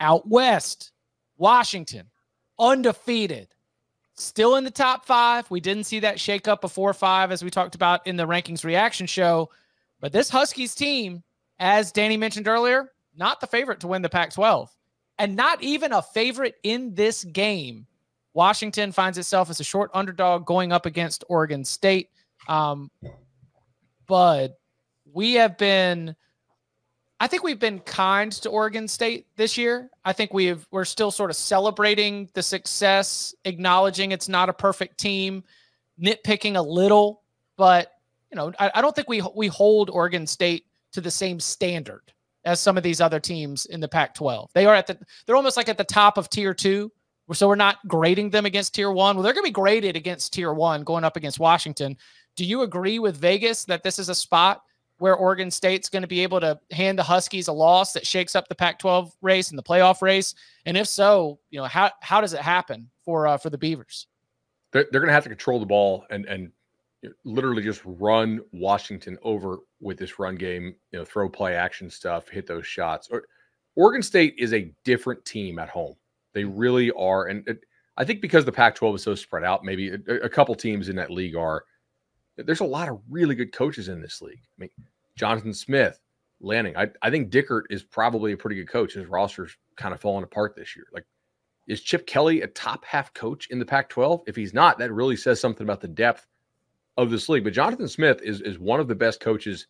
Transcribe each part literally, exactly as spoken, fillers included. Out west, Washington, undefeated, still in the top five. We didn't see that shakeup before five, as we talked about in the rankings reaction show. But this Huskies team, as Danny mentioned earlier, not the favorite to win the Pac twelve, and not even a favorite in this game. Washington finds itself as a short underdog going up against Oregon State. Um, but we have been, I think we've been kind to Oregon State this year. I think we have, we're still sort of celebrating the success, acknowledging it's not a perfect team, nitpicking a little, but you know, I, I don't think we we hold Oregon State to the same standard as some of these other teams in the Pac twelve. They are at the, they're almost like at the top of tier two. So we're not grading them against tier one. Well, they're going to be graded against tier one going up against Washington. Do you agree with Vegas that this is a spot where Oregon State's going to be able to hand the Huskies a loss that shakes up the Pac twelve race and the playoff race? And if so, you know, how, how does it happen for, uh, for the Beavers? They're, they're going to have to control the ball and, and, literally just run Washington over with this run game, you know, throw play action stuff, hit those shots. Or, Oregon State is a different team at home. They really are. And it, I think because the Pac twelve is so spread out, maybe a, a couple teams in that league are, there's a lot of really good coaches in this league. I mean, Jonathan Smith, Lanning. I, I think Dickert is probably a pretty good coach. His roster's kind of falling apart this year. Like, is Chip Kelly a top half coach in the Pac twelve? If he's not, that really says something about the depth of this league. But Jonathan Smith is is one of the best coaches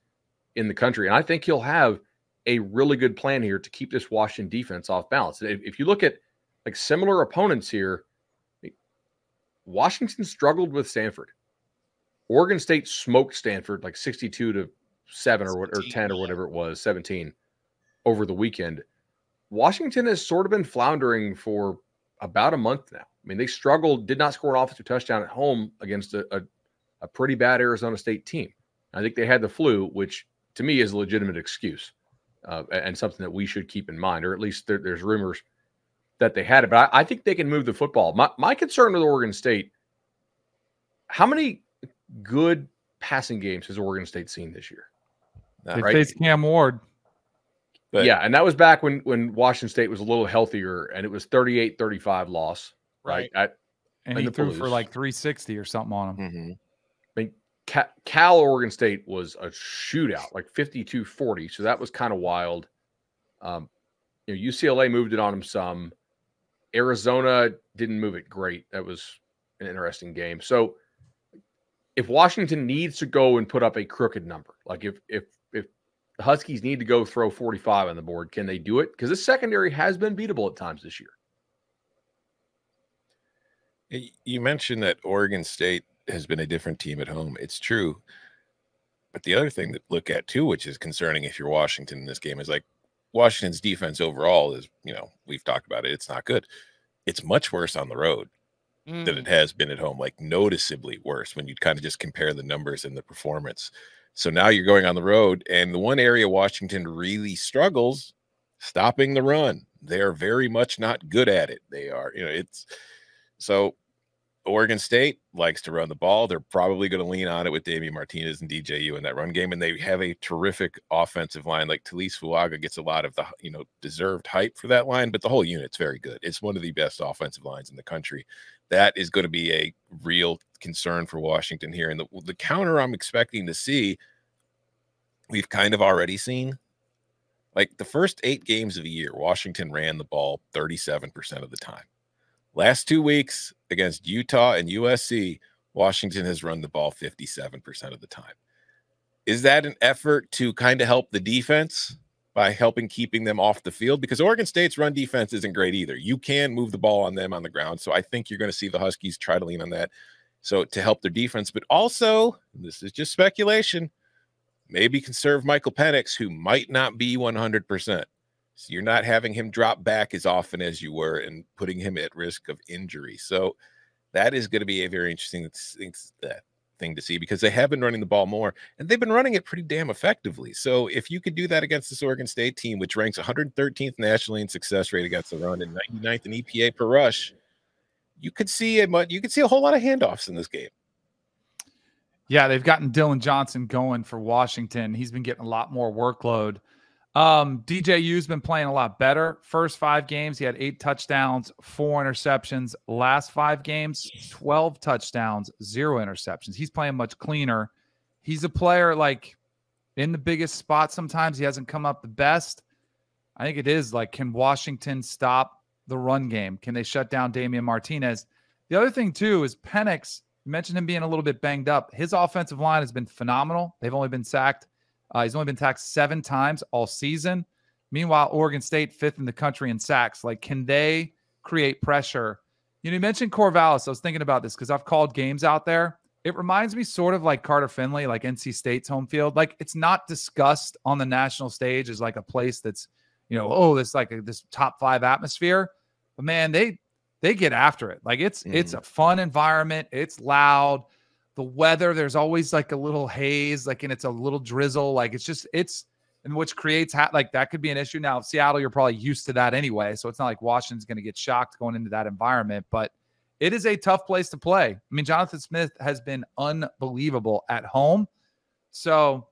in the country, and I think he'll have a really good plan here to keep this Washington defense off balance. If, if you look at like similar opponents here, Washington struggled with Stanford. Oregon State smoked Stanford like sixty-two to seven or what, or ten or whatever it was, seventeen over the weekend. Washington has sort of been floundering for about a month now. I mean, they struggled, did not score an offensive touchdown at home against a, a a pretty bad Arizona State team. I think they had the flu, which to me is a legitimate excuse uh, and something that we should keep in mind, or at least there, there's rumors that they had it. But I, I think they can move the football. My, my concern with Oregon State, how many good passing games has Oregon State seen this year? They right? faced Cam Ward. But yeah, and that was back when, when Washington State was a little healthier, and it was thirty-eight thirty-five loss. Right. right? I, and he threw Blues. for like three sixty or something on him. Mm-hmm. Cal Oregon State was a shootout, like fifty-two forty. So that was kind of wild. Um, you know, U C L A moved it on them some. Arizona didn't move it great. That was an interesting game. So if Washington needs to go and put up a crooked number, like if if if the Huskies need to go throw forty-five on the board, can they do it? Because this secondary has been beatable at times this year. You mentioned that Oregon State has been a different team at home. It's true. But the other thing to look at too, which is concerning if you're Washington in this game, is like Washington's defense overall is, you know, we've talked about it. It's not good. It's much worse on the road mm. than it has been at home, like noticeably worse when you kind of just compare the numbers and the performance. So now you're going on the road, and the one area Washington really struggles, stopping the run. They are very much not good at it. They are, you know, it's so Oregon State likes to run the ball. They're probably going to lean on it with Damian Martinez and D J U in that run game, and they have a terrific offensive line. Like Talese Fulaga gets a lot of the, you know, deserved hype for that line, but the whole unit's very good. It's one of the best offensive lines in the country. That is going to be a real concern for Washington here. And the, the counter I'm expecting to see, we've kind of already seen. Like the first eight games of the year, Washington ran the ball thirty-seven percent of the time. Last two weeks against Utah and U S C, Washington has run the ball fifty-seven percent of the time. Is that an effort to kind of help the defense by helping keeping them off the field? Because Oregon State's run defense isn't great either. You can move the ball on them on the ground. So I think you're going to see the Huskies try to lean on that. So to help their defense, but also, this is just speculation, maybe conserve Michael Penix, who might not be one hundred percent. So you're not having him drop back as often as you were and putting him at risk of injury. So that is going to be a very interesting thing to see, because they have been running the ball more, and they've been running it pretty damn effectively. So if you could do that against this Oregon State team, which ranks one hundred thirteenth nationally in success rate against the run and ninety-ninth in E P A per rush, you could see a much, you could see a whole lot of handoffs in this game. Yeah, they've gotten Dylan Johnson going for Washington. He's been getting a lot more workload. Um, D J U's been playing a lot better. First five games, he had eight touchdowns, four interceptions. Last five games, twelve touchdowns, zero interceptions. He's playing much cleaner. He's a player like in the biggest spot. Sometimes he hasn't come up the best. I think it is like, can Washington stop the run game? Can they shut down Damian Martinez? The other thing too is Penix. You mentioned him being a little bit banged up. His offensive line has been phenomenal. They've only been sacked. Uh, he's only been sacked seven times all season. Meanwhile, Oregon State, fifth in the country in sacks. Like, can they create pressure? You know, you mentioned Corvallis. I was thinking about this because I've called games out there. It reminds me sort of like Carter Finley, like N C State's home field. Like, it's not discussed on the national stage as like a place that's, you know, oh, it's like a, this top five atmosphere. But man, they they get after it. Like, it's mm. it's a fun environment. It's loud. The weather, there's always like a little haze, like, and it's a little drizzle. Like, it's just, it's, and which creates, ha like, that could be an issue. Now, Seattle, you're probably used to that anyway. So it's not like Washington's going to get shocked going into that environment, but it is a tough place to play. I mean, Jonathan Smith has been unbelievable at home. So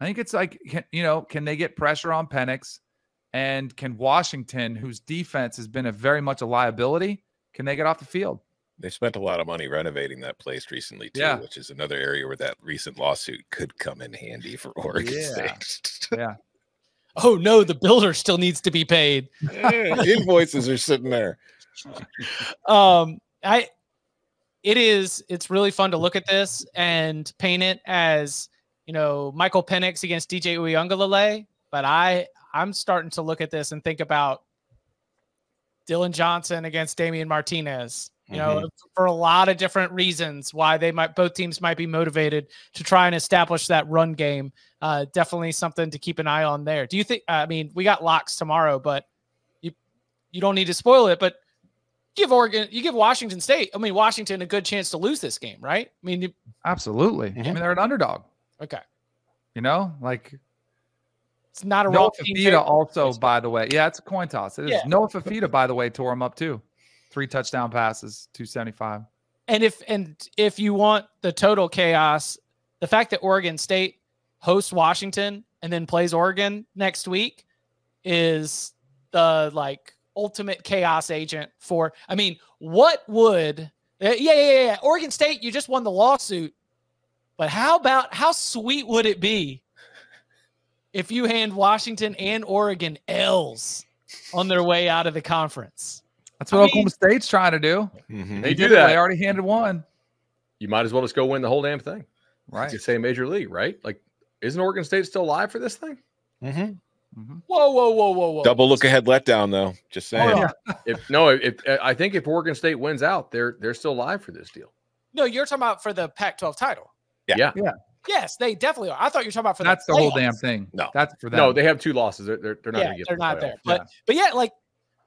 I think it's like, you know, can they get pressure on Penix? And can Washington, whose defense has been a very much a liability, can they get off the field? They spent a lot of money renovating that place recently, too, yeah. which is another area where that recent lawsuit could come in handy for Oregon yeah. State. yeah. Oh, no, the builder still needs to be paid. Yeah, invoices are sitting there. um, I, it is, it's really fun to look at this and paint it as, you know, Michael Penix against D J Uiagalelei, but I, I'm starting to look at this and think about Dylan Johnson against Damian Martinez. You know, mm-hmm. for a lot of different reasons why they might, both teams might be motivated to try and establish that run game. Uh, definitely something to keep an eye on there. Do you think, I mean, we got locks tomorrow, but you, you don't need to spoil it, but give Oregon, you give Washington State, I mean, Washington a good chance to lose this game, right? I mean, you, absolutely. Yeah. I mean, they're an underdog. Okay. You know, like, it's not a Noah Fifita also, by the way. Yeah, it's a coin toss. It is. Yeah. Noah Fifita, by the way, tore him up too. Three touchdown passes, two seventy-five. And if and if you want the total chaos, the fact that Oregon State hosts Washington and then plays Oregon next week is the like ultimate chaos agent for, I mean, what would yeah, yeah, yeah, yeah. Oregon State, you just won the lawsuit. But how about how sweet would it be if you hand Washington and Oregon L's on their way out of the conference? That's what I mean, Oklahoma State's trying to do. Mm-hmm. They, they do that. It. They already handed one. You might as well just go win the whole damn thing. Right. It's the same major league, right? Like, isn't Oregon State still alive for this thing? Mm-hmm. Mm-hmm. Whoa, whoa, whoa, whoa, whoa. Double look ahead letdown, though. Just saying. Oh, yeah. if, no, if, I think if Oregon State wins out, they're, they're still alive for this deal. No, you're talking about for the Pac twelve title. Yeah. Yeah. yeah. Yes, they definitely are. I thought you were talking about for That's the, the whole damn thing. No. That's for them. No, they have two losses. They're, they're, they're not yeah, going to get They're not playoff. there. But, yeah. but yeah, like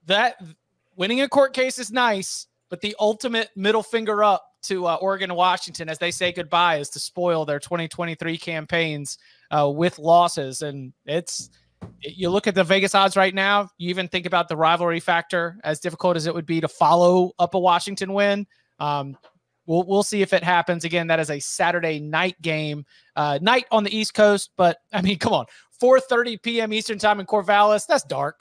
that – winning a court case is nice, but the ultimate middle finger up to uh, Oregon and Washington as they say goodbye is to spoil their twenty twenty-three campaigns uh, with losses. And it's, you look at the Vegas odds right now, you even think about the rivalry factor, as difficult as it would be to follow up a Washington win. Um, we'll, we'll see if it happens. Again, that is a Saturday night game, uh, night on the East Coast. But, I mean, come on, four thirty p m Eastern time in Corvallis, that's dark.